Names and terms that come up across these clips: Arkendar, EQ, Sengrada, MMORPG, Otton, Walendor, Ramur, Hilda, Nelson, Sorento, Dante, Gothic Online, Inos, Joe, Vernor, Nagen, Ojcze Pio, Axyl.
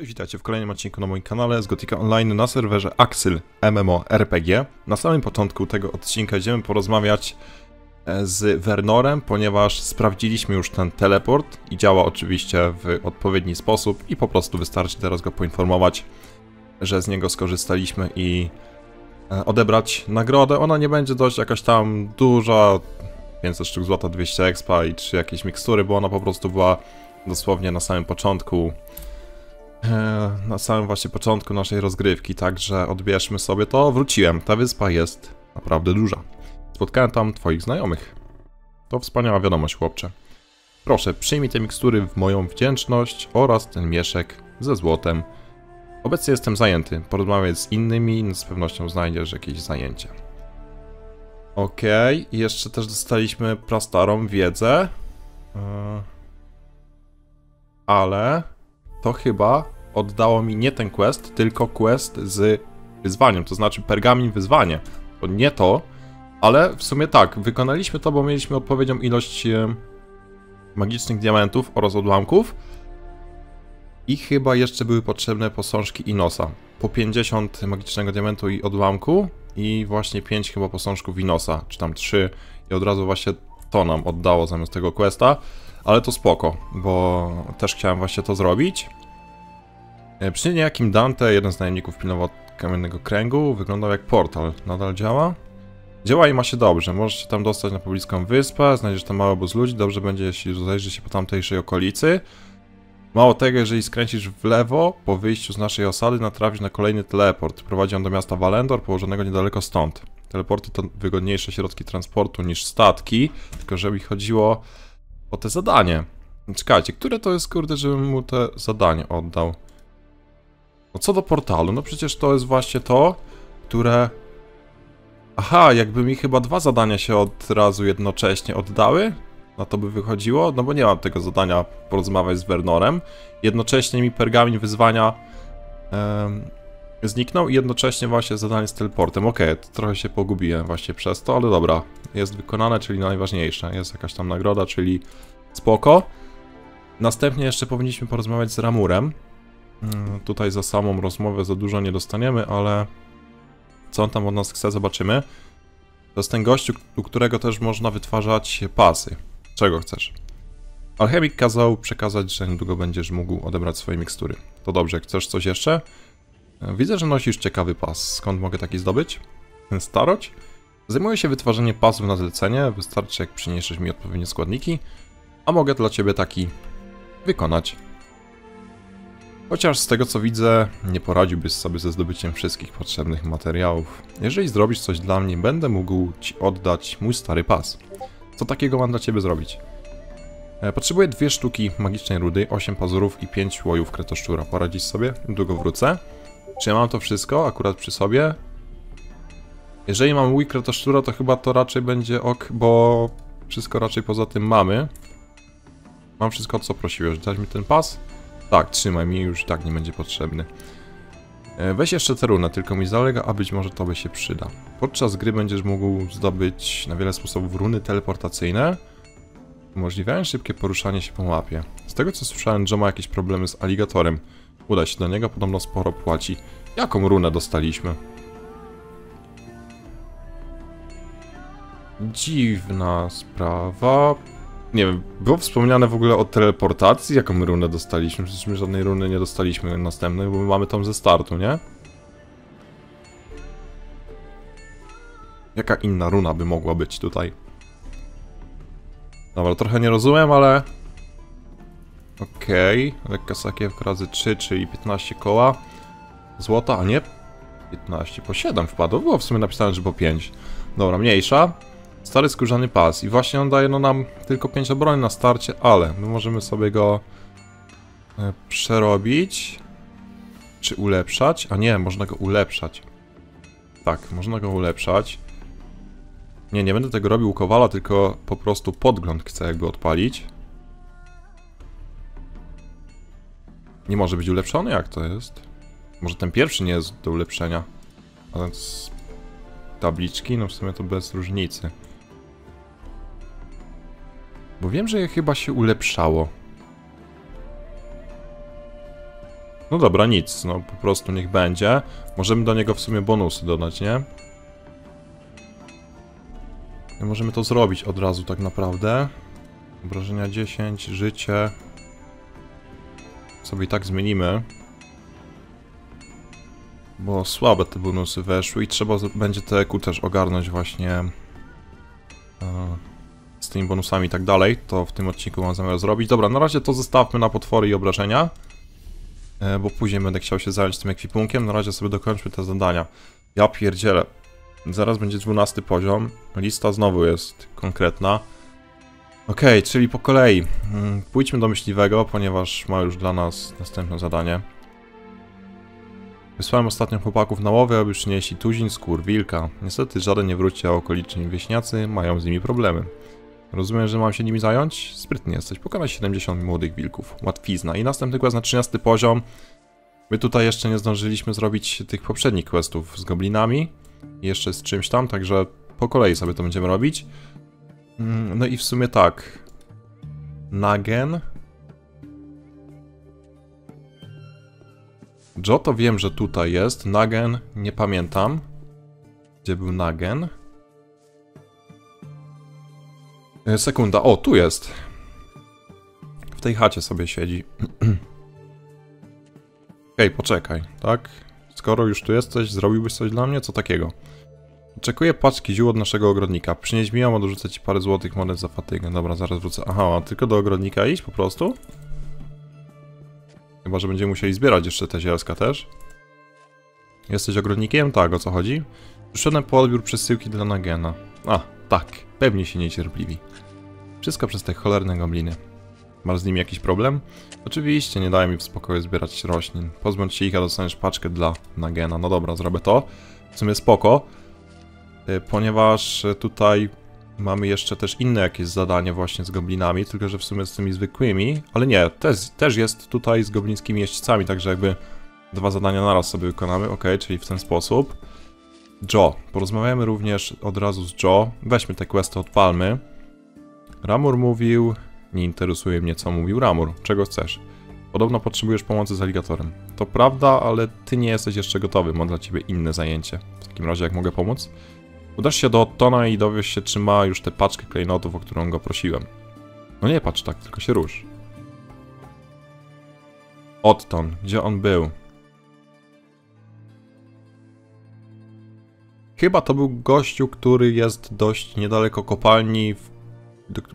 Cześć, witajcie w kolejnym odcinku na moim kanale z Gothica Online na serwerze Axyl MMORPG. Na samym początku tego odcinka idziemy porozmawiać z Vernorem, ponieważ sprawdziliśmy już ten teleport i działa oczywiście w odpowiedni sposób i po prostu wystarczy teraz go poinformować, że z niego skorzystaliśmy i odebrać nagrodę. Ona nie będzie dość jakaś tam duża, 500 sztuk złota, 200 expa i 3 jakieś mikstury, bo ona po prostu była dosłownie na samym początku. Na samym właśnie początku naszej rozgrywki, także odbierzmy sobie to. Wróciłem, ta wyspa jest naprawdę duża. Spotkałem tam twoich znajomych. To wspaniała wiadomość, chłopcze. Proszę, przyjmij te mikstury w moją wdzięczność oraz ten mieszek ze złotem. Obecnie jestem zajęty. Porozmawiaj z innymi, z pewnością znajdziesz jakieś zajęcie. Okej, i jeszcze też dostaliśmy prastarą wiedzę. Ale... to chyba oddało mi nie ten quest, tylko quest z wyzwaniem, to znaczy pergamin wyzwanie. To nie to, ale w sumie tak, wykonaliśmy to, bo mieliśmy odpowiednią ilość magicznych diamentów oraz odłamków. I chyba jeszcze były potrzebne posążki Inosa. Po 50 magicznego diamentu i odłamku i właśnie 5 chyba posążków Inosa, czy tam 3 i od razu właśnie to nam oddało zamiast tego questa. Ale to spoko, bo też chciałem właśnie to zrobić. Przy niejakim Dante, jeden z najemników pilnował kamiennego kręgu, wyglądał jak portal. Nadal działa? Działa i ma się dobrze. Możesz się tam dostać na pobliską wyspę, znajdziesz tam mały obóz ludzi. Dobrze będzie, jeśli rozejrzysz się po tamtejszej okolicy. Mało tego, jeżeli skręcisz w lewo, po wyjściu z naszej osady natrafisz na kolejny teleport. Prowadzi on do miasta Walendor, położonego niedaleko stąd. Teleporty to wygodniejsze środki transportu niż statki, tylko że mi chodziło... o te zadanie. Czekajcie, które to jest, kurde, żebym mu te zadanie oddał? No co do portalu, no przecież to jest właśnie to, które... aha, jakby mi chyba dwa zadania się od razu jednocześnie oddały? Na to by wychodziło? No bo nie mam tego zadania porozmawiać z Vernorem. Jednocześnie mi pergamin wyzwania zniknął i jednocześnie właśnie zadanie z teleportem. Okej, trochę się pogubiłem właśnie przez to, ale dobra. Jest wykonane, czyli najważniejsze. Jest jakaś tam nagroda, czyli spoko. Następnie jeszcze powinniśmy porozmawiać z Ramurem. Tutaj za samą rozmowę za dużo nie dostaniemy, ale co on tam od nas chce, zobaczymy. To jest ten gościu, u którego też można wytwarzać pasy. Czego chcesz? Alchemik kazał przekazać, że niedługo będziesz mógł odebrać swoje mikstury. To dobrze, chcesz coś jeszcze? Widzę, że nosisz ciekawy pas. Skąd mogę taki zdobyć? Staroć? Zajmuję się wytwarzaniem pasów na zlecenie. Wystarczy, jak przyniesiesz mi odpowiednie składniki, a mogę dla ciebie taki wykonać. Chociaż z tego co widzę, nie poradziłbyś sobie ze zdobyciem wszystkich potrzebnych materiałów. Jeżeli zrobisz coś dla mnie, będę mógł ci oddać mój stary pas. Co takiego mam dla ciebie zrobić? Potrzebuję 2 sztuki magicznej rudy, 8 pazurów i 5 łojów kretoszczura. Poradzisz sobie? Długo wrócę. Czy ja mam to wszystko akurat przy sobie? Jeżeli mam łój kretoszczura, to chyba to raczej będzie ok, bo wszystko raczej poza tym mamy. Mam wszystko, co prosiłeś. Dać mi ten pas? Tak, trzymaj, mi już tak nie będzie potrzebny. Weź jeszcze tę runę, tylko mi zalega, a być może to by się przyda. Podczas gry będziesz mógł zdobyć na wiele sposobów runy teleportacyjne, umożliwiając szybkie poruszanie się po mapie. Z tego co słyszałem, Joe ma jakieś problemy z aligatorem. Udaj się do niego, podobno sporo płaci. Jaką runę dostaliśmy? Dziwna sprawa. Nie wiem, było wspomniane w ogóle o teleportacji? Jaką runę dostaliśmy? Przecież my żadnej runy nie dostaliśmy następnej, bo my mamy tą ze startu, nie? Jaka inna runa by mogła być tutaj? Dobra, trochę nie rozumiem, ale... okej, lekka sakiewka razy 3, czyli 15 koła złota, a nie 15, po 7 wpadło, było w sumie napisane, że po 5. Dobra, mniejsza. Stary skórzany pas i właśnie on daje no, nam tylko 5 obrony na starcie, ale my możemy sobie go przerobić czy ulepszać, a nie, można go ulepszać. Tak, można go ulepszać. Nie, nie będę tego robił u Kowala, tylko po prostu podgląd chcę jakby odpalić. Nie może być ulepszony? Jak to jest? Może ten pierwszy nie jest do ulepszenia? A ten z tabliczki? No w sumie to bez różnicy. Bo wiem, że je chyba się ulepszało. No dobra, nic, no po prostu niech będzie. Możemy do niego w sumie bonusy dodać, nie? I możemy to zrobić od razu tak naprawdę. Obrażenia 10, życie... Sobie i tak zmienimy. Bo słabe te bonusy weszły i trzeba będzie te EQ też ogarnąć właśnie... z tymi bonusami i tak dalej. To w tym odcinku mam zamiar zrobić. Dobra, na razie to zostawmy na potwory i obrażenia. Bo później będę chciał się zająć tym ekwipunkiem. Na razie sobie dokończmy te zadania. Ja pierdzielę. Zaraz będzie 12 poziom. Lista znowu jest konkretna. Okej, czyli po kolei. Pójdźmy do myśliwego, ponieważ ma już dla nas następne zadanie. Wysłałem ostatnio chłopaków na łowę, aby przynieśli tuzin skór wilka. Niestety żaden nie wróci, a okoliczni wieśniacy mają z nimi problemy. Rozumiem, że mam się nimi zająć? Sprytny jesteś. Pokonać 70 młodych wilków. Łatwizna. I następny quest na 13 poziom. My tutaj jeszcze nie zdążyliśmy zrobić tych poprzednich questów z goblinami. I jeszcze z czymś tam, także po kolei sobie to będziemy robić. No i w sumie tak. Nagen. Joe to wiem, że tutaj jest. Nagen nie pamiętam. Gdzie był Nagen? Sekunda, o, tu jest. W tej chacie sobie siedzi. Okej, poczekaj, tak? Skoro już tu jesteś, zrobiłbyś coś dla mnie? Co takiego? Oczekuję paczki ziół od naszego ogrodnika. Przynieś mi ją, odrzucę ci parę złotych monet za fatygę. Dobra, zaraz wrócę. Aha, a tylko do ogrodnika iść po prostu? Chyba, że będziemy musieli zbierać jeszcze te zielska też. Jesteś ogrodnikiem? Tak, o co chodzi? Przyszedłem po odbiór przesyłki dla Nagena. A, tak. Pewnie się niecierpliwi. Wszystko przez te cholerne gobliny. Masz z nimi jakiś problem? Oczywiście, nie daj mi w spokoju zbierać roślin. Pozbądź się ich, a dostaniesz paczkę dla Nagena. No dobra, zrobię to. W sumie spoko. Ponieważ tutaj mamy jeszcze też inne jakieś zadanie właśnie z goblinami, tylko że w sumie z tymi zwykłymi, ale nie, też jest tutaj z goblińskimi jeźdźcami, także jakby dwa zadania naraz sobie wykonamy, ok, czyli w ten sposób. Joe. Porozmawiamy również od razu z Joe. Weźmy te questy, odpalmy. Ramur mówił... Nie interesuje mnie, co mówił Ramur. Czego chcesz? Podobno potrzebujesz pomocy z aligatorem. To prawda, ale ty nie jesteś jeszcze gotowy. Mam dla ciebie inne zajęcie. W takim razie, jak mogę pomóc? Udasz się do Ottona i dowiesz się, czy ma już tę paczkę klejnotów, o którą go prosiłem. No nie patrz tak, tylko się rusz. Otton. Gdzie on był? Chyba to był gościu, który jest dość niedaleko kopalni,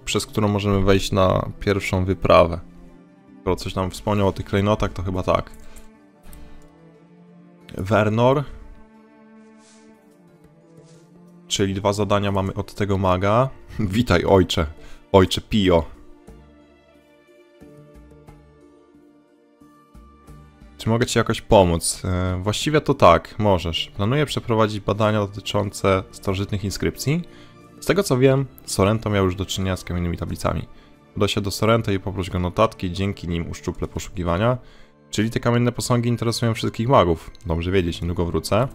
przez którą możemy wejść na pierwszą wyprawę. Skoro coś nam wspomniał o tych klejnotach, to chyba tak. Vernor. Czyli dwa zadania mamy od tego maga. Witaj, ojcze. Ojcze Pio. Czy mogę ci jakoś pomóc? Właściwie to tak, możesz. Planuję przeprowadzić badania dotyczące starożytnych inskrypcji. Z tego co wiem, Sorento miał już do czynienia z kamiennymi tablicami. Udaj się do Sorento i poproś go notatki, dzięki nim uszczuplę poszukiwania. Czyli te kamienne posągi interesują wszystkich magów. Dobrze wiedzieć, niedługo wrócę.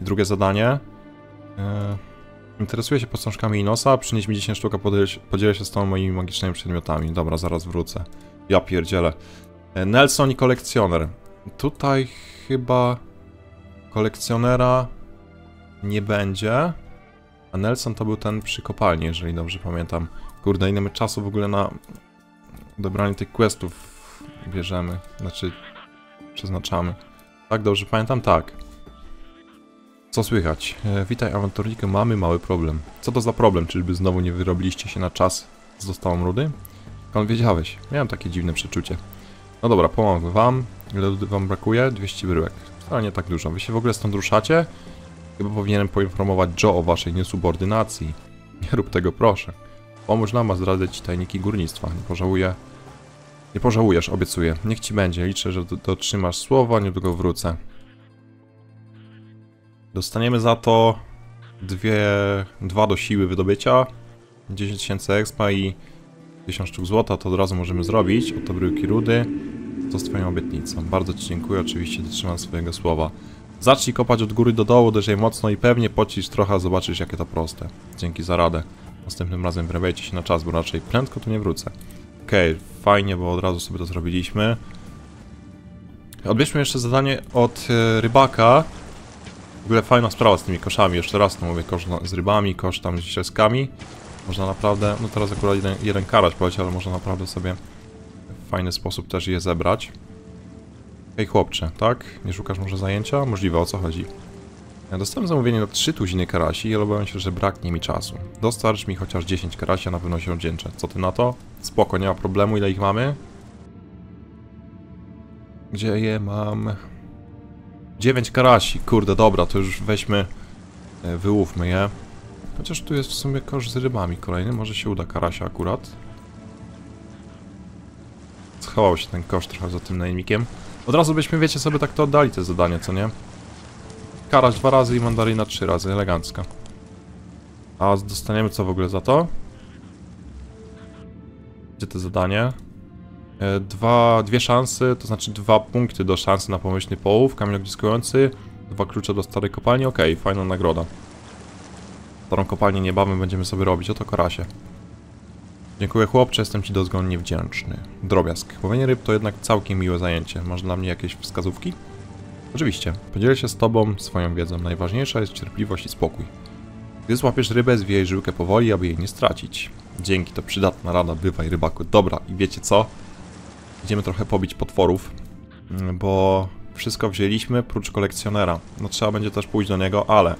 I drugie zadanie. Interesuję się posążkami Inosa, przynieś mi 10 sztuk, podzielę się z tą moimi magicznymi przedmiotami. Dobra, zaraz wrócę. Ja pierdzielę. Nelson i kolekcjoner. Tutaj chyba kolekcjonera nie będzie. A Nelson to był ten przy kopalni, jeżeli dobrze pamiętam. Kurde, ile my czasu w ogóle na odebranie tych questów bierzemy. Znaczy, przeznaczamy. Tak, dobrze pamiętam? Tak. Co słychać? Witaj, awanturniku, mamy mały problem. Co to za problem? Czyżby znowu nie wyrobiliście się na czas z dostawą rudy? Skąd wiedziałeś? Miałem takie dziwne przeczucie. No dobra, pomogę wam. Ile wam brakuje? 200 bryłek. Wcale nie tak dużo. Wy się w ogóle stąd ruszacie? Chyba powinienem poinformować Joe o waszej niesubordynacji. Nie rób tego, proszę. Pomóż nam, a zdradzę ci tajniki górnictwa. Nie pożałuję. Nie pożałujesz, obiecuję. Niech ci będzie. Liczę, że dotrzymasz słowa, niedługo wrócę. Dostaniemy za to dwa do siły wydobycia. 10 tysięcy expa i 1000 sztuk złota. To od razu możemy zrobić. Oto bryłki rudy. To z twoją obietnicą. Bardzo ci dziękuję. Oczywiście dotrzymam swojego słowa. Zacznij kopać od góry do dołu, uderzaj mocno i pewnie pocisz trochę, zobaczysz jakie to proste. Dzięki za radę. Następnym razem wyrabiajcie się na czas, bo raczej prędko tu nie wrócę. Okej, fajnie, bo od razu sobie to zrobiliśmy. Odbierzmy jeszcze zadanie od rybaka. W ogóle fajna sprawa z tymi koszami, jeszcze raz no mówię, kosz z rybami, kosz tam z zielskami. Można naprawdę, no teraz akurat jeden karać poleci, ale można naprawdę sobie w fajny sposób też je zebrać. Ej chłopcze, tak? Nie szukasz może zajęcia? Możliwe, o co chodzi? Ja dostałem zamówienie na 3 tuziny karasi i obawiam się, że braknie mi czasu. Dostarcz mi chociaż 10 karasi, a na pewno się odwdzięczę. Co ty na to? Spoko, nie ma problemu, ile ich mamy? Gdzie je mam? 9 karasi, kurde, dobra, to już weźmy, wyłówmy je. Chociaż tu jest w sumie kosz z rybami kolejny, może się uda karasia akurat. Schował się ten kosz trochę za tym najemnikiem. Od razu byśmy, wiecie, sobie tak to oddali te zadanie, co nie? Karaś 2 razy i mandaryna 3 razy, elegancka. A dostaniemy co w ogóle za to? Gdzie to zadanie? 2 szanse, to znaczy 2 punkty do szansy na pomyślny połów, kamień ogniskujący, 2 klucze do starej kopalni, okej, fajna nagroda. Starą kopalnię niebawem będziemy sobie robić, oto karasie. Dziękuję chłopcze, jestem ci dozgonnie wdzięczny. Drobiazg. Łowienie ryb to jednak całkiem miłe zajęcie. Masz dla mnie jakieś wskazówki? Oczywiście. Podzielę się z tobą swoją wiedzą. Najważniejsza jest cierpliwość i spokój. Gdy złapiesz rybę, zwijaj jej żyłkę powoli, aby jej nie stracić. Dzięki, to przydatna rada, bywaj rybaku. Dobra, i wiecie co? Idziemy trochę pobić potworów, bo wszystko wzięliśmy, prócz kolekcjonera. No trzeba będzie też pójść do niego, ale...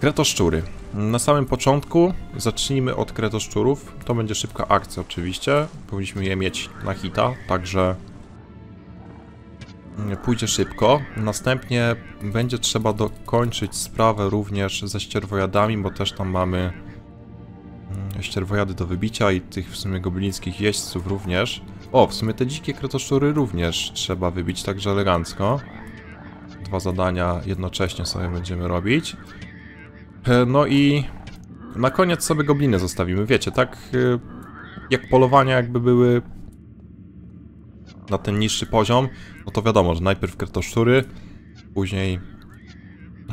Kretoszczury. Na samym początku zacznijmy od kretoszczurów. To będzie szybka akcja oczywiście. Powinniśmy je mieć na hita, także... Pójdzie szybko. Następnie będzie trzeba dokończyć sprawę również ze ścierwojadami, bo też tam mamy... ścierwojady do wybicia i tych w sumie goblińskich jeźdźców również. O, w sumie te dzikie kretoszczury również trzeba wybić, także elegancko. 2 zadania jednocześnie sobie będziemy robić. No i na koniec sobie gobliny zostawimy, wiecie, tak jak polowania jakby były na ten niższy poziom, no to wiadomo, że najpierw kretoszczury, później,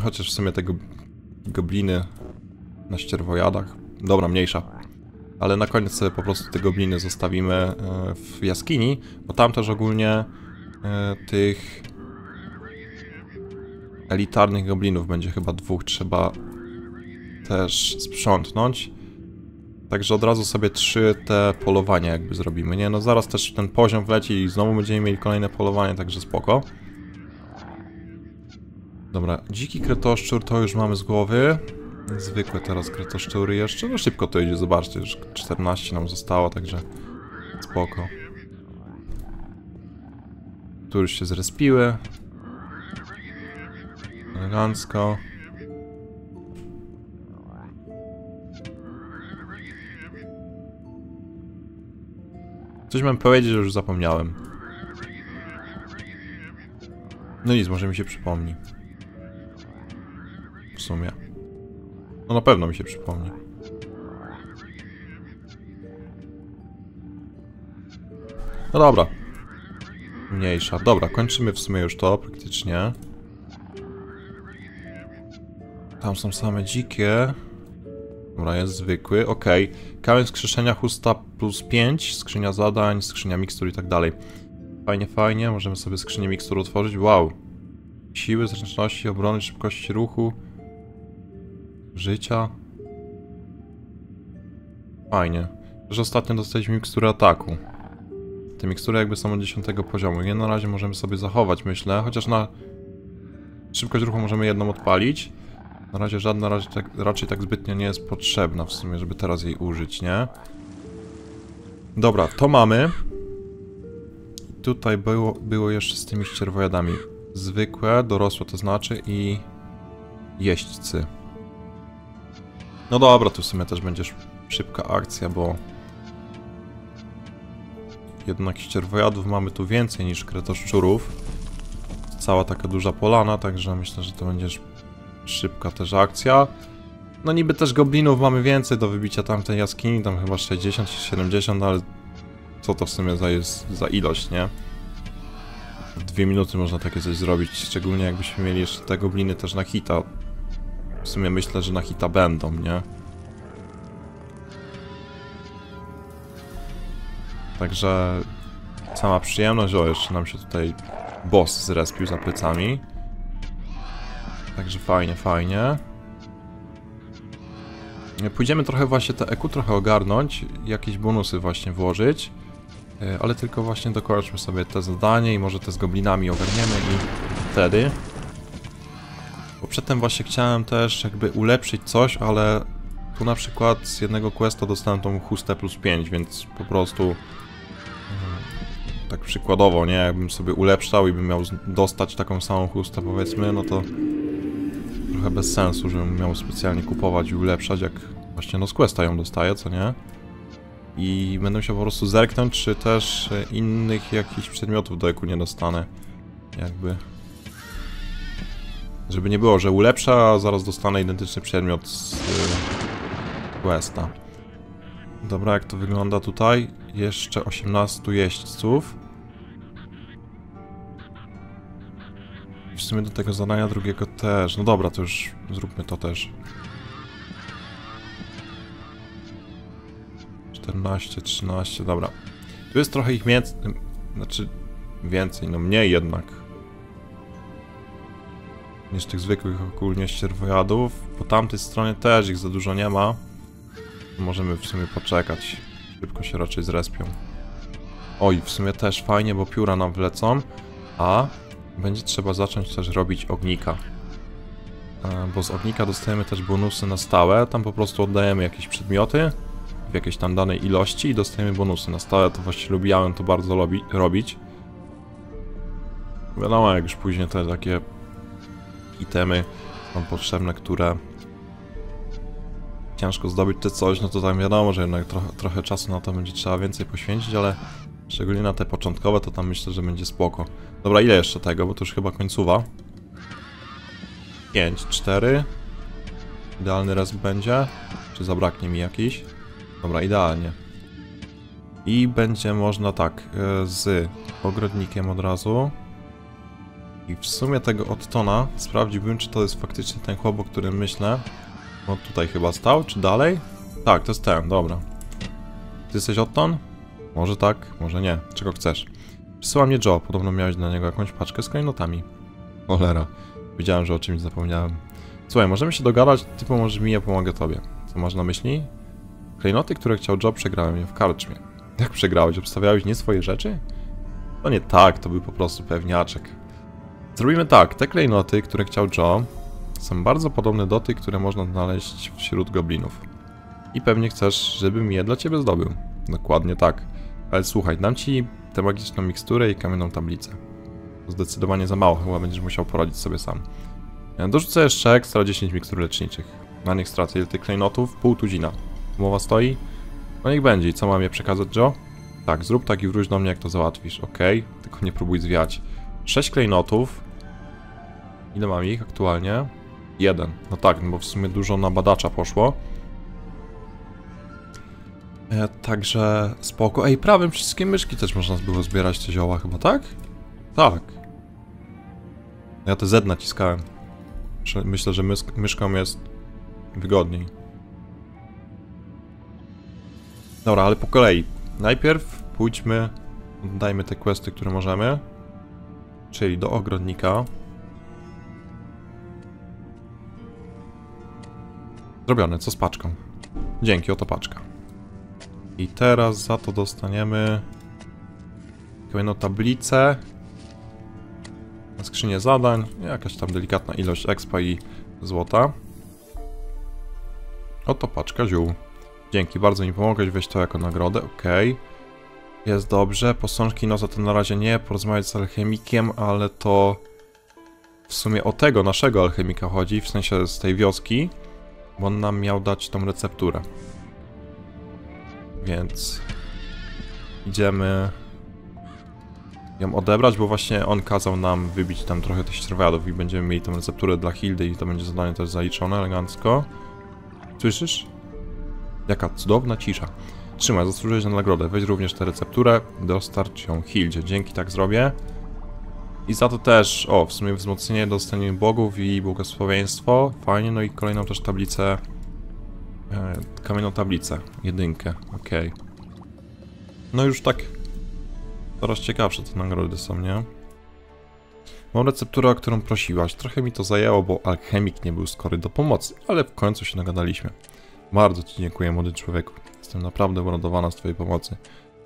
chociaż w sumie te gobliny na ścierwojadach, dobra, mniejsza, ale na koniec sobie po prostu te gobliny zostawimy w jaskini, bo tam też ogólnie tych elitarnych goblinów będzie chyba 2, trzeba też sprzątnąć. Także od razu sobie 3 te polowania jakby zrobimy, nie? No zaraz też ten poziom wleci i znowu będziemy mieli kolejne polowanie, także spoko. Dobra, dziki kretoszczur to już mamy z głowy. Zwykłe teraz kretoszczury jeszcze. No szybko to idzie, zobaczcie, już 14 nam zostało, także spoko. Tu już się zrespiły. Elegancko. Coś mam powiedzieć, że już zapomniałem. No nic, może mi się przypomni. W sumie. No na pewno mi się przypomni. No dobra. Mniejsza. Dobra, kończymy w sumie już to praktycznie. Tam są same dzikie. Dobra, jest zwykły, okej. Kamień skrzeszenia, chusta plus 5, skrzynia zadań, skrzynia mikstur i tak dalej. Fajnie, fajnie, możemy sobie skrzynię mikstur otworzyć, wow. Siły, zręczności, obrony, szybkości ruchu, życia. Fajnie. Też ostatnio dostaliśmy miksturę ataku. Te mikstury jakby są od 10 poziomu, je na razie możemy sobie zachować, myślę, chociaż na szybkość ruchu możemy jedną odpalić. Na razie żadna raczej tak zbytnio nie jest potrzebna w sumie, żeby teraz jej użyć, nie? Dobra, to mamy. Tutaj było jeszcze z tymi ścierwojadami. Zwykłe, dorosłe to znaczy i... jeźdźcy. No dobra, tu w sumie też będzie szybka akcja, bo... jednak ścierwojadów mamy tu więcej niż kretoszczurów. Cała taka duża polana, także myślę, że to będzie... szybka też akcja. No niby też goblinów mamy więcej do wybicia tamtej jaskini, tam chyba 60 czy 70, ale co to w sumie za ilość, nie? 2 minuty można takie coś zrobić, szczególnie jakbyśmy mieli jeszcze te gobliny też na hita. W sumie myślę, że na hita będą, nie? Także sama przyjemność. O, jeszcze nam się tutaj boss zrespił za plecami. Także fajnie, fajnie. Pójdziemy trochę właśnie te EQ trochę ogarnąć, jakieś bonusy właśnie włożyć. Ale tylko właśnie dokończmy sobie te zadanie i może te z goblinami ogarniemy i wtedy. Bo przedtem właśnie chciałem też jakby ulepszyć coś, ale tu na przykład z jednego questa dostałem tą chustę +5, więc po prostu tak przykładowo, nie? Jakbym sobie ulepszał i bym miał dostać taką samą chustę, powiedzmy, no to trochę bez sensu, żebym miał specjalnie kupować i ulepszać, jak właśnie no z questa ją dostaję, co nie? I będę musiał po prostu zerknąć, czy też innych jakichś przedmiotów do EQ nie dostanę. Jakby... żeby nie było, że ulepsza, a zaraz dostanę identyczny przedmiot z questa. Dobra, jak to wygląda tutaj? Jeszcze 18 jeźdźców. W sumie do tego zadania drugiego też. No dobra, to już zróbmy to też. 14, 13, dobra. Tu jest trochę ich więcej, znaczy więcej, no mniej jednak. Niż tych zwykłych ogólnie ścierwojadów. Po tamtej stronie też ich za dużo nie ma. Możemy w sumie poczekać. Szybko się raczej zrespią. Oj, w sumie też fajnie, bo pióra nam wlecą. A będzie trzeba zacząć też robić ognika. Bo z ognika dostajemy też bonusy na stałe. Tam po prostu oddajemy jakieś przedmioty w jakiejś tam danej ilości i dostajemy bonusy na stałe. To właściwie lubiałem to bardzo robić. Wiadomo, jak już później te takie itemy są potrzebne, które ciężko zdobyć czy coś, no to tam wiadomo, że jednak trochę czasu na to będzie trzeba więcej poświęcić, ale szczególnie na te początkowe to tam myślę, że będzie spoko. Dobra, ile jeszcze tego, bo to już chyba końcowa. 5, 4. Idealny raz będzie. Czy zabraknie mi jakiś? Dobra, idealnie. I będzie można tak, z ogrodnikiem od razu. I w sumie tego Ottona sprawdziłbym, czy to jest faktycznie ten chłop, o którym myślę. No tutaj chyba stał, czy dalej? Tak, to jest ten, dobra. Ty jesteś Otton? Może tak, może nie. Czego chcesz? Przysyła mnie Joe, podobno miałeś dla niego jakąś paczkę z klejnotami. Cholera, wiedziałem, że o czymś zapomniałem. Słuchaj, możemy się dogadać, ty pomożesz mi, ja pomogę tobie. Co masz na myśli? Klejnoty, które chciał Joe, przegrałem je w karczmie. Jak przegrałeś? Obstawiałeś nie swoje rzeczy? To nie tak, to był po prostu pewniaczek. Zrobimy tak, te klejnoty, które chciał Joe, są bardzo podobne do tych, które można znaleźć wśród goblinów. I pewnie chcesz, żebym je dla ciebie zdobył. Dokładnie tak. Ale słuchaj, dam ci tę magiczną miksturę i kamienną tablicę. To zdecydowanie za mało, chyba będziesz musiał poradzić sobie sam. Dorzucę jeszcze ekstra 10 mikstur leczniczych. Na nich stracę ile tych klejnotów? Pół tuzina. Umowa stoi? No niech będzie. I co mam je przekazać, Joe? Tak, zrób tak i wróć do mnie, jak to załatwisz. Okej, tylko nie próbuj zwiać. 6 klejnotów. Ile mam ich aktualnie? 1. No tak, no bo w sumie dużo na badacza poszło. Także spoko. Ej, prawym wszystkie myszki też można było zbierać te zioła chyba, tak? Tak. Ja te Z naciskałem. Myślę, że myszką jest wygodniej. Dobra, ale po kolei. Najpierw pójdźmy, oddajmy te questy, które możemy. Czyli do ogrodnika. Zrobione, co z paczką? Dzięki, oto paczka. I teraz za to dostaniemy kolejną tablicę. Na skrzynię zadań, jakaś tam delikatna ilość expa i złota. Oto paczka ziół. Dzięki, bardzo mi pomogłeś, weź to jako nagrodę, okej. Jest dobrze, posążki nosa to na razie nie, porozmawiać z alchemikiem, ale to w sumie o tego naszego alchemika chodzi, w sensie z tej wioski. Bo on nam miał dać tą recepturę. Więc idziemy ją odebrać, bo właśnie on kazał nam wybić tam trochę tych ścierwojadów i będziemy mieli tą recepturę dla Hildy i to będzie zadanie też zaliczone elegancko. Słyszysz? Jaka cudowna cisza. Trzymaj, zasłużyłeś na nagrodę. Weź również tę recepturę, dostarcz ją Hildzie. Dzięki, tak zrobię. I za to też, o, w sumie wzmocnienie dostaniemy bogów i błogosławieństwo. Fajnie, no i kolejną też tablicę, kamienną tablicę, jedynkę, okej. No już tak Coraz ciekawsze te nagrody są, nie? Mam recepturę, o którą prosiłaś. Trochę mi to zajęło, bo alchemik nie był skory do pomocy, ale w końcu się nagadaliśmy. Bardzo ci dziękuję, młody człowieku. Jestem naprawdę uradowana z twojej pomocy.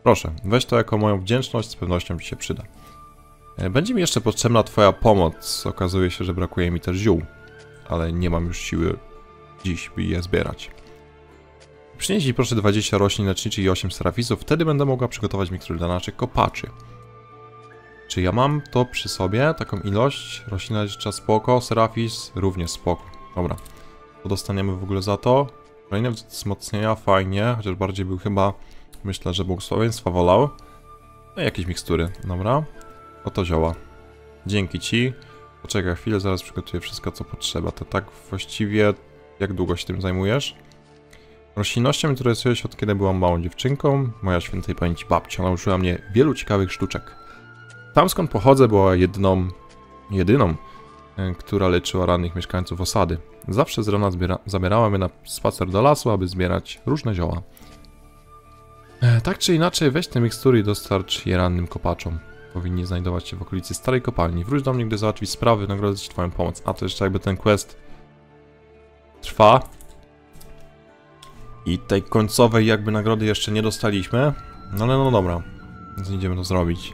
Proszę, weź to jako moją wdzięczność, z pewnością ci się przyda. Będzie mi jeszcze potrzebna twoja pomoc. Okazuje się, że brakuje mi też ziół, ale nie mam już siły dziś, by je zbierać. Przynieś mi proszę 20 roślin leczniczych i 8 serafisów, wtedy będę mogła przygotować mikstur dla naszych kopaczy. Czy ja mam to przy sobie, taką ilość? Roślina lecznicza spoko, serafis również spoko. Dobra, to dostaniemy w ogóle za to. Kolejne wzmocnienia, fajnie, chociaż bardziej był chyba, myślę, że błogosławieństwa wolał. No i jakieś mikstury, dobra. Oto zioła. Dzięki ci. Poczekaj chwilę, zaraz przygotuję wszystko co potrzeba. To tak właściwie, jak długo się tym zajmujesz? Roślinnością interesuję się od kiedy byłam małą dziewczynką. Moja świętej pamięci babcia nauczyła mnie wielu ciekawych sztuczek. Tam skąd pochodzę była jedyną, która leczyła rannych mieszkańców osady. Zawsze z rana zabierała mnie na spacer do lasu, aby zbierać różne zioła. Tak czy inaczej, weź te mikstury i dostarcz je rannym kopaczom. Powinni znajdować się w okolicy starej kopalni. Wróć do mnie, gdy załatwisz sprawy, nagrodzę ci twoją pomoc. A to jeszcze jakby ten quest trwa. I tej końcowej jakby nagrody jeszcze nie dostaliśmy. No ale no dobra. Więc idziemy to zrobić.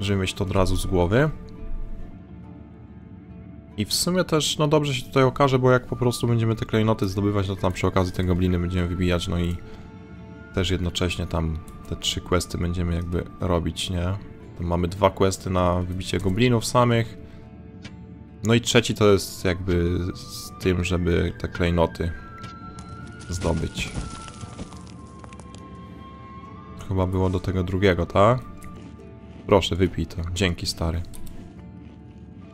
Żeby mieć to od razu z głowy. I w sumie też no dobrze się tutaj okaże, bo jak po prostu będziemy te klejnoty zdobywać, no to tam przy okazji te gobliny będziemy wybijać, no i też jednocześnie tam te 3 questy będziemy jakby robić, nie? Tam mamy 2 questy na wybicie goblinów samych. No i trzeci to jest jakby z tym, żeby te klejnoty zdobyć. Chyba było do tego drugiego, tak? Proszę, wypij to. Dzięki, stary.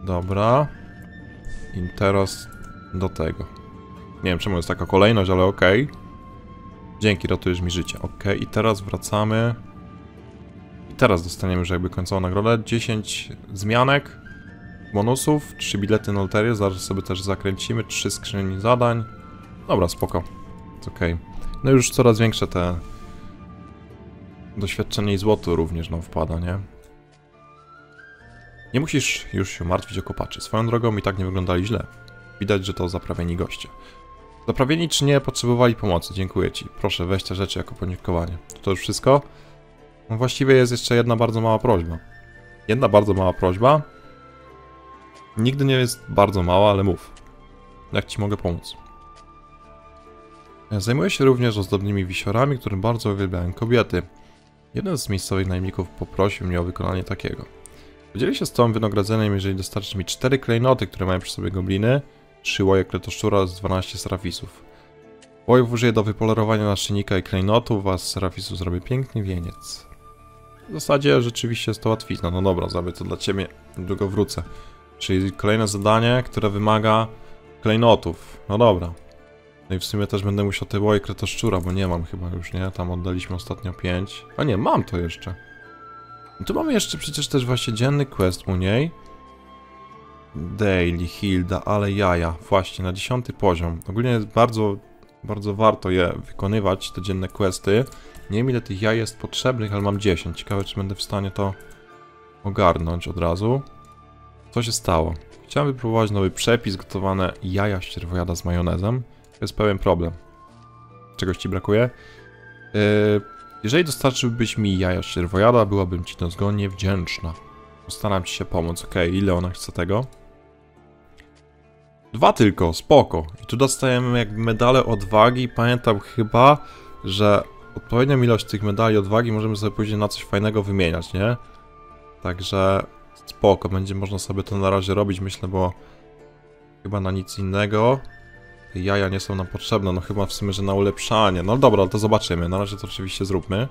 Dobra. I teraz do tego. Nie wiem, czemu jest taka kolejność, ale okej. Dzięki, ratujesz mi życie. Okej, i teraz wracamy. I teraz dostaniemy już jakby końcową nagrodę. 10 zmianek. Bonusów, 3 bilety na loterię, zaraz sobie też zakręcimy, 3 skrzyni zadań. Dobra, spoko. Jest okej. No już coraz większe te doświadczenie i złoto również nam wpada, nie? Nie musisz już się martwić o kopaczy. Swoją drogą i tak nie wyglądali źle. Widać, że to zaprawieni goście. Zaprawieni czy nie potrzebowali pomocy, dziękuję ci. Proszę, weź te rzeczy jako podziękowanie. To już wszystko? No właściwie jest jeszcze jedna bardzo mała prośba. Nigdy nie jest bardzo mała, ale mów. Jak ci mogę pomóc? Zajmuję się również ozdobnymi wisiorami, którym bardzo uwielbiają kobiety. Jeden z miejscowych najemników poprosił mnie o wykonanie takiego. Podzielę się z tobą wynagrodzeniem, jeżeli dostarczysz mi 4 klejnoty, które mają przy sobie gobliny, 3 łojek letoszczura oraz 12 serafisów. Łojów użyję do wypolerowania naszyjnika i klejnotów, a z serafisów zrobię piękny wieniec. W zasadzie rzeczywiście jest to łatwizna. No dobra, zrobię to dla ciebie, niedługo wrócę. Czyli kolejne zadanie, które wymaga klejnotów. No dobra. No i w sumie też będę musiał te łoje kretoszczura, bo nie mam chyba już, nie? Tam oddaliśmy ostatnio 5. A nie, mam to jeszcze. No tu mamy jeszcze przecież też właśnie dzienny quest u niej. Daily, Hilda, ale jaja. Właśnie, na 10. poziom. Ogólnie jest bardzo warto je wykonywać, te dzienne questy. Nie wiem ile tych jaj jest potrzebnych, ale mam 10. Ciekawe czy będę w stanie to ogarnąć od razu. Co się stało? Chciałem wypróbować nowy przepis, gotowane jaja ścierwojada z majonezem. To jest pewien problem. Czegoś ci brakuje? Jeżeli dostarczyłbyś mi jaja ścierwojada, byłabym ci dozgonnie wdzięczna. Postaram ci się pomóc. Okej, ile ona chce tego? 2 tylko, spoko. I tu dostajemy jakby medale odwagi. Pamiętam chyba, że odpowiednią ilość tych medali odwagi możemy sobie później na coś fajnego wymieniać, nie? Także... spoko, będzie można sobie to na razie robić, myślę, bo chyba na nic innego te jaja nie są nam potrzebne, no chyba w sumie, że na ulepszanie. No dobra, to zobaczymy, na razie to oczywiście zróbmy.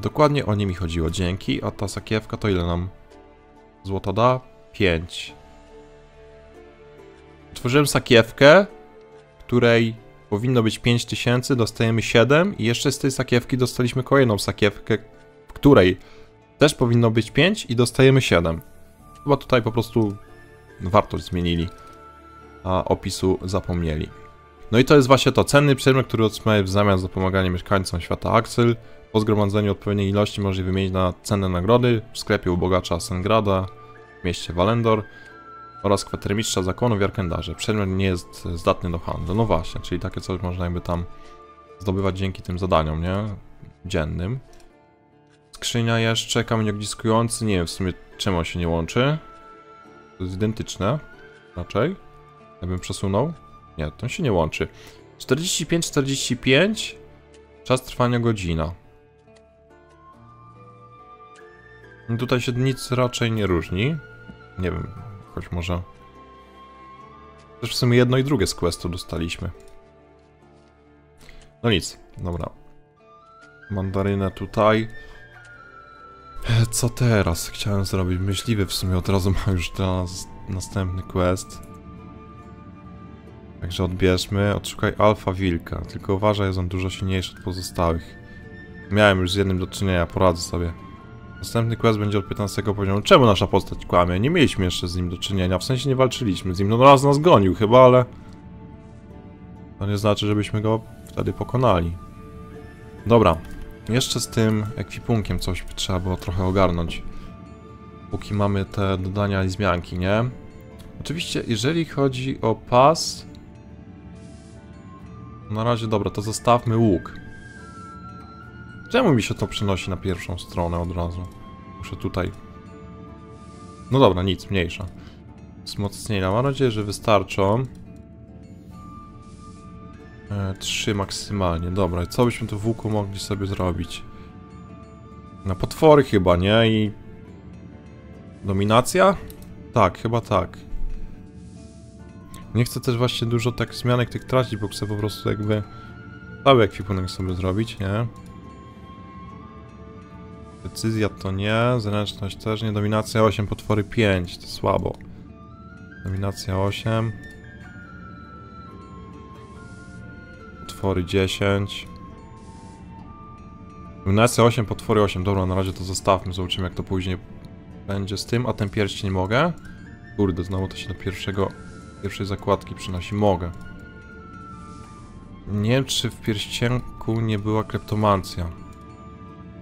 Dokładnie o nie mi chodziło, dzięki, a ta sakiewka to ile nam złota da? 5. Otworzyłem sakiewkę, której powinno być 5000, dostajemy 7 i jeszcze z tej sakiewki dostaliśmy kolejną sakiewkę, w której też powinno być 5 i dostajemy 7. Chyba tutaj po prostu wartość zmienili, a opisu zapomnieli. No i to jest właśnie to, cenny przedmiot, który otrzymaje w zamian za pomaganie mieszkańcom świata Axyl. Po zgromadzeniu odpowiedniej ilości może je wymienić na cenne nagrody w sklepie u bogacza Sengrada w mieście Walendor oraz kwatermistrza zakonu w Arkendarze. Przedmiot nie jest zdatny do handlu. No właśnie, czyli takie coś można jakby tam zdobywać dzięki tym zadaniom, nie? Dziennym. Skrzynia jeszcze, kamień ogniskujący. Nie wiem w sumie czemu on się nie łączy. To jest identyczne. Raczej. Ja bym przesunął. Nie, to się nie łączy. 45-45. Czas trwania godzina. I tutaj się nic raczej nie różni. Nie wiem, choć może... Też w sumie jedno i drugie z questu dostaliśmy. No nic, dobra. Mandarynę tutaj. Co teraz? Chciałem zrobić myśliwy, w sumie od razu ma już teraz następny quest. Także odbierzmy. Odszukaj alfa wilka. Tylko uważaj, jest on dużo silniejszy od pozostałych. Miałem już z jednym do czynienia, poradzę sobie. Następny quest będzie od 15 poziomu. Czemu nasza postać kłamie? Nie mieliśmy jeszcze z nim do czynienia, w sensie nie walczyliśmy z nim. No raz nas gonił chyba, ale... To nie znaczy, żebyśmy go wtedy pokonali. Dobra. Jeszcze z tym ekwipunkiem coś by trzeba było trochę ogarnąć. Póki mamy te dodania i zmianki, nie? Oczywiście, jeżeli chodzi o pas... Na razie, dobra, to zostawmy łuk. Czemu mi się to przenosi na pierwszą stronę od razu? Muszę tutaj... No dobra, nic, mniejsza. Wzmocnienia, mam nadzieję, że wystarczą. 3 maksymalnie, dobra, i co byśmy tu w łuku mogli sobie zrobić? Na potwory chyba, nie? I... Dominacja? Tak, chyba tak. Nie chcę też właśnie dużo tak zmianek tych tracić, bo chcę po prostu jakby... Cały ekwipunek sobie zrobić, nie? Decyzja to nie, zręczność też nie, dominacja 8, potwory 5, to słabo. Dominacja 8. Potwory 10. Dominacja 8, potwory 8, dobra, na razie to zostawmy, zobaczymy jak to później będzie z tym, a ten pierścień nie mogę. Kurde, znowu to się do pierwszej zakładki przynosi, mogę. Nie wiem czy w pierścienku nie była kleptomancja.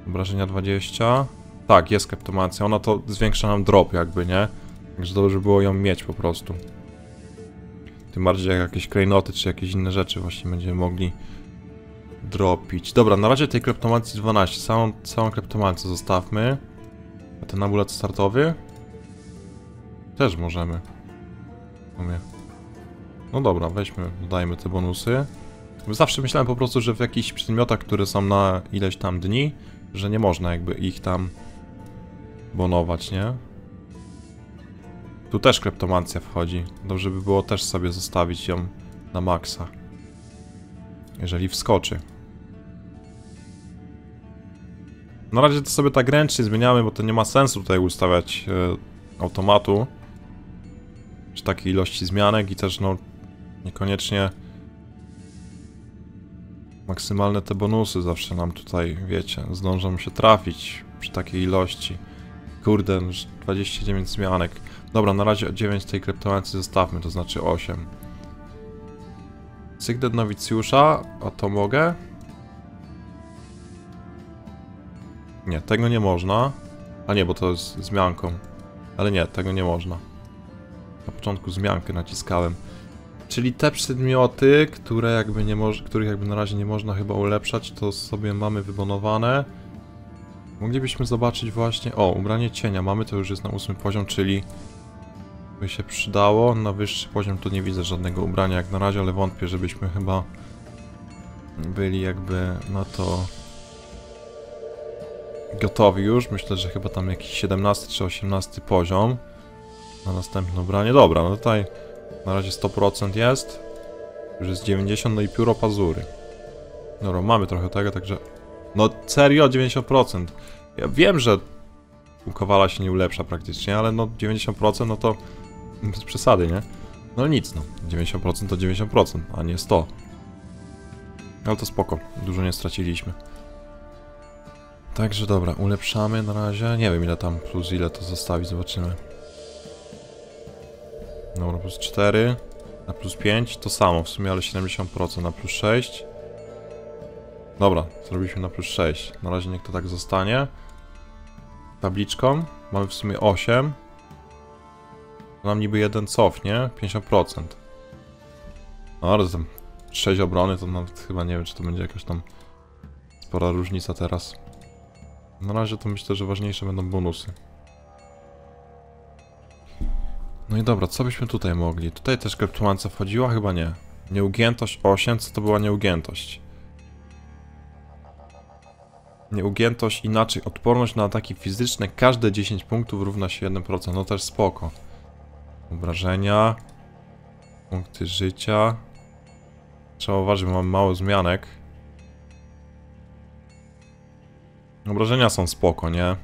Obrażenia 20. Tak, jest kleptomancja. Ona to zwiększa nam drop jakby, nie? Także dobrze było ją mieć po prostu. Tym bardziej jak jakieś klejnoty czy jakieś inne rzeczy właśnie będziemy mogli dropić. Dobra, na razie tej kleptomancji 12. Całą kleptomancję zostawmy. A ten amulet startowy? Też możemy. No dobra, weźmy, dodajmy te bonusy. Zawsze myślałem po prostu, że w jakichś przedmiotach, które są na ileś tam dni, że nie można jakby ich tam bonować, nie? Tu też kleptomancja wchodzi. Dobrze by było też sobie zostawić ją na maksa. Jeżeli wskoczy. Na razie to sobie tak ręcznie zmieniamy, bo to nie ma sensu tutaj ustawiać automatu. Przy takiej ilości zmianek i też no niekoniecznie... Maksymalne te bonusy zawsze nam tutaj, wiecie, zdążą się trafić przy takiej ilości. Kurde, już 29 zmianek. Dobra, na razie 9 tej kleptomancji zostawmy, to znaczy 8. Sygnet nowicjusza, a to mogę? Nie, tego nie można. A nie, bo to jest zmianką. Ale nie, tego nie można. Na początku zmiankę naciskałem. Czyli te przedmioty, które jakby nie których jakby na razie nie można chyba ulepszać, to sobie mamy wybonowane. Moglibyśmy zobaczyć właśnie... O, ubranie cienia mamy, to już jest na 8 poziom, czyli... by się przydało. Na wyższy poziom tu nie widzę żadnego ubrania jak na razie, ale wątpię, żebyśmy chyba... byli jakby na to... gotowi już. Myślę, że chyba tam jakiś 17 czy 18 poziom. Na następne ubranie. Dobra, no tutaj... Na razie 100% jest. Już jest 90, no i pióro pazury. Dobra, mamy trochę tego, także... No serio, 90%. Ja wiem, że u Kowala się nie ulepsza praktycznie, ale no 90% no to... Bez przesady, nie? No nic, no. 90% to 90%, a nie 100. Ale to spoko. Dużo nie straciliśmy. Także dobra, ulepszamy na razie. Nie wiem ile tam plus ile to zostawi, zobaczymy. Dobra, plus 4. Na plus 5 to samo w sumie, ale 70%. Na plus 6. Dobra, zrobiliśmy na plus 6. Na razie niech to tak zostanie. Tabliczką mamy w sumie 8. To nam niby jeden cofnie, 50%. No ale tam 6 obrony, to nawet chyba nie wiem, czy to będzie jakaś tam spora różnica teraz. Na razie to myślę, że ważniejsze będą bonusy. No i dobra, co byśmy tutaj mogli? Tutaj też kleptomancja wchodziła? Chyba nie. Nieugiętość 8, co to była nieugiętość? Nieugiętość, inaczej, odporność na ataki fizyczne, każde 10 punktów równa się 1%, no też spoko. Obrażenia, punkty życia. Trzeba uważać, bo mamy mało zmianek. Obrażenia są spoko, nie?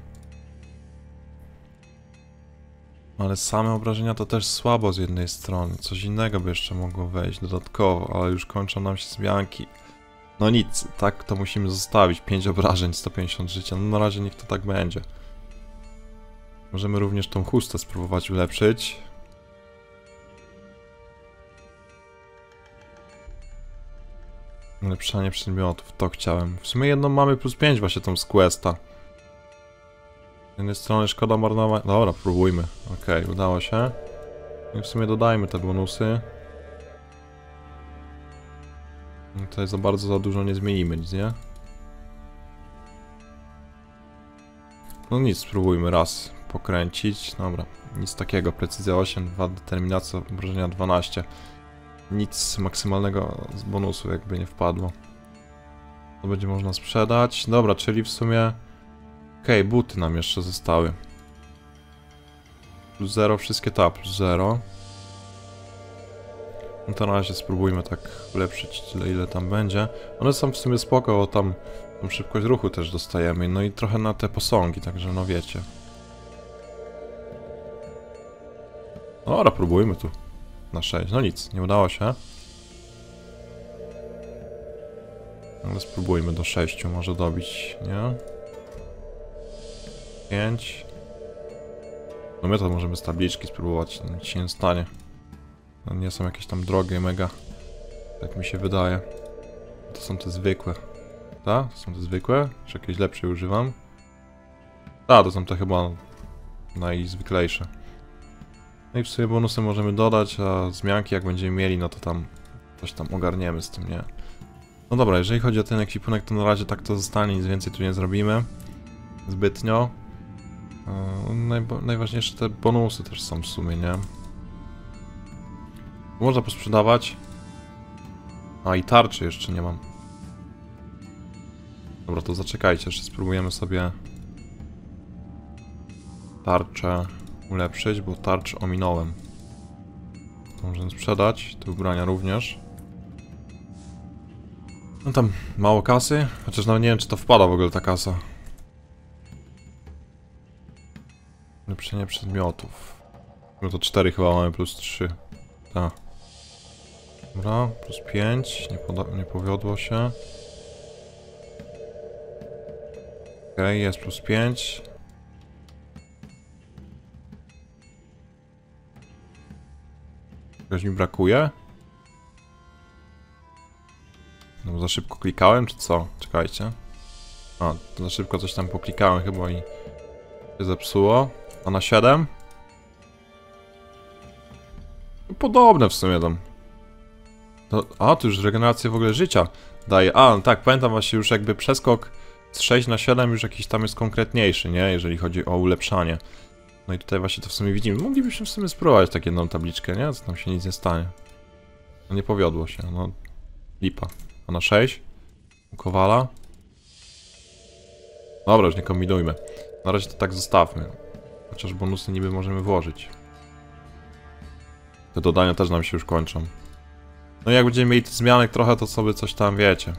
Ale same obrażenia to też słabo z jednej strony. Coś innego by jeszcze mogło wejść dodatkowo, ale już kończą nam się zmianki. No nic, tak to musimy zostawić. 5 obrażeń, 150 życia. No na razie niech to tak będzie. Możemy również tą chustę spróbować ulepszyć. Ulepszanie przedmiotów, to chciałem. W sumie jedną mamy plus 5 właśnie tą z questa. Z jednej strony szkoda marnować... Dobra, próbujmy. Okej, udało się. I w sumie dodajmy te bonusy. Tutaj za bardzo, za dużo nie zmienimy nic, nie? No nic, spróbujmy raz pokręcić. Dobra, nic takiego. Precyzja 8, 2, determinacja, obrażenia 12. Nic maksymalnego z bonusu jakby nie wpadło. To będzie można sprzedać. Dobra, czyli w sumie... Okej, buty nam jeszcze zostały. Plus 0, wszystkie ta, plus 0. No to na razie spróbujmy tak ulepszyć tyle, ile tam będzie. One są w sumie spoko, bo tam tą szybkość ruchu też dostajemy. No i trochę na te posągi, także no wiecie. Dobra, próbujmy tu na 6. No nic, nie udało się. Ale spróbujmy do 6 może dobić, nie? 5. No my to możemy z tabliczki spróbować, nic się nie stanie. Nie są jakieś tam drogie mega, tak mi się wydaje. To są te zwykłe. Tak? To są te zwykłe? Czy jakieś lepsze używam? Tak, to są te chyba najzwyklejsze. No i w sumie bonusy możemy dodać, a zmianki jak będziemy mieli, no to tam coś tam ogarniemy z tym, nie? No dobra, jeżeli chodzi o ten ekwipunek, to na razie tak to zostanie, nic więcej tu nie zrobimy. Zbytnio. Najważniejsze te bonusy też są w sumie, nie? Można posprzedawać. A i tarczy jeszcze nie mam. Dobra, to zaczekajcie, jeszcze spróbujemy sobie tarczę ulepszyć, bo tarczę ominąłem. To możemy sprzedać, te ubrania również. No tam mało kasy, chociaż nawet nie wiem, czy to wpada w ogóle ta kasa. Ulepszenie przedmiotów. No to 4 chyba mamy, plus 3. Tak. Dobra, plus 5. Nie powiodło się. Okej, jest plus 5. Czegoś mi brakuje? No za szybko klikałem, czy co? Czekajcie. A, to za szybko coś tam poklikałem chyba i się zepsuło. A na 7? Podobne w sumie tam. To, a, tu już regenerację w ogóle życia daje. A, no tak, pamiętam właśnie już jakby przeskok z 6 na 7 już jakiś tam jest konkretniejszy, nie? Jeżeli chodzi o ulepszanie. No i tutaj właśnie to w sumie widzimy. Moglibyśmy w sumie spróbować tak jedną tabliczkę, nie? Co tam się nic nie stanie. No nie powiodło się, no. Lipa. A na 6? U Kowala? Dobra, już nie kombinujmy. Na razie to tak zostawmy. Chociaż bonusy niby możemy włożyć. Te dodania też nam się już kończą. No i jak będziemy mieli zmianek trochę, to sobie coś tam wiecie.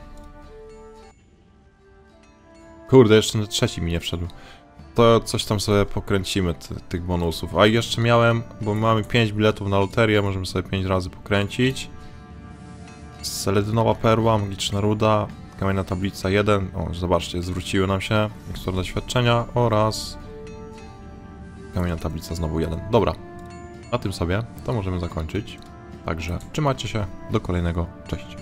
Kurde, jeszcze trzeci mi nie wszedł. To coś tam sobie pokręcimy tych bonusów. A jeszcze miałem, bo mamy 5 biletów na loterię, możemy sobie 5 razy pokręcić. Seledynowa perła, magiczna ruda, kamienna tablica 1. O, zobaczcie, zwróciły nam się. Mikstura doświadczenia oraz... Kamienna tablica znowu 1. Dobra. Na tym sobie to możemy zakończyć. Także trzymajcie się, do kolejnego, cześć.